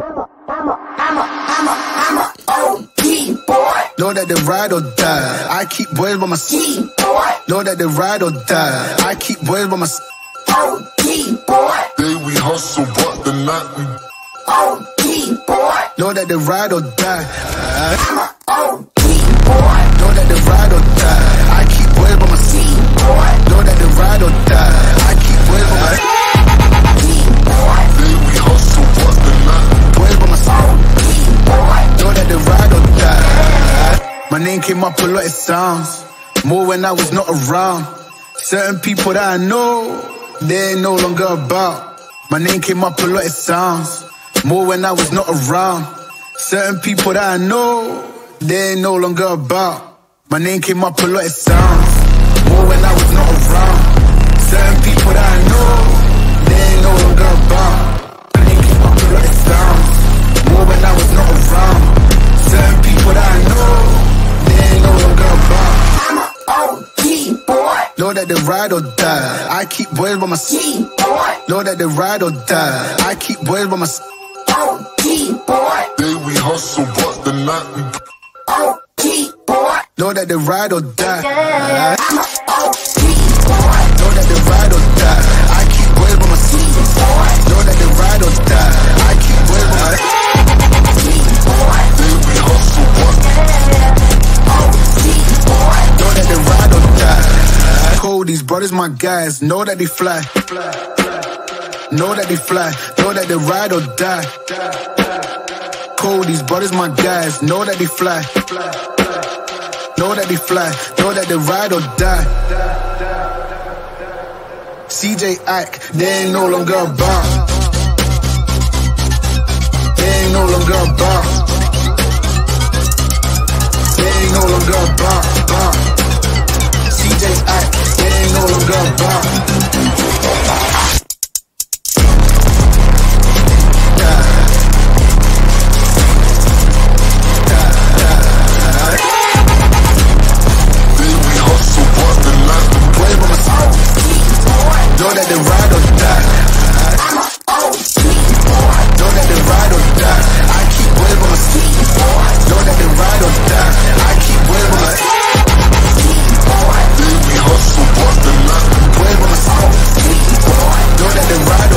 I'm a OP boy. Know that they ride or die. I keep boys by my side. Know that they ride or die. I keep boys by my side. OP boy. Day we hustle, but the night we OP boy. Know that they ride or die. I'm a OP boy. Know that they ride or die. I keep boys by my side. Know that they ride or die. I keep boys by my side. Day we hustle, but the night boys by my side. Know that they ride or die. My name came up a lot, it sounds more when I was not around. Certain people that I know, they ain't no longer about. My name came up a lot, it sounds more when I was not around. Certain people that I know, they ain't no longer about. My name came up a lot, it sounds more when I was not around. Certain people that I know, they ain't no longer about. My name came up a lot, it sounds more when I was not around. Certain people that I know, they ain't no longer about. I'm an OG boy. Know that they ride or die. I keep boys by my side. Know that they ride or die. I keep boys by my side. OG boy. Day we hustle, but the night we OG boy. Know that they ride or die. I'm an OG boy. Know that they ride or die. I keep boys by my side. Know that they ride or die. I keep boys by my side. These brothers, my guys, know that they fly. Know that they fly. Know that they ride or die. Cold, these brothers, my guys, know that they fly. Know that they fly. Know that they ride or die. CJ Ike, they ain't no longer about. They ain't no longer about. They ain't no longer about. CJ Ike, they ain't no longer about. Then we hustle, but the night we play by my side. Know that they ride or die. I'm an OG boy. Know that they ride or die. I keep way by my side. Know that they ride or die. I keep way by my side. Hustle, bust the nut, play by my side. Know that they ride.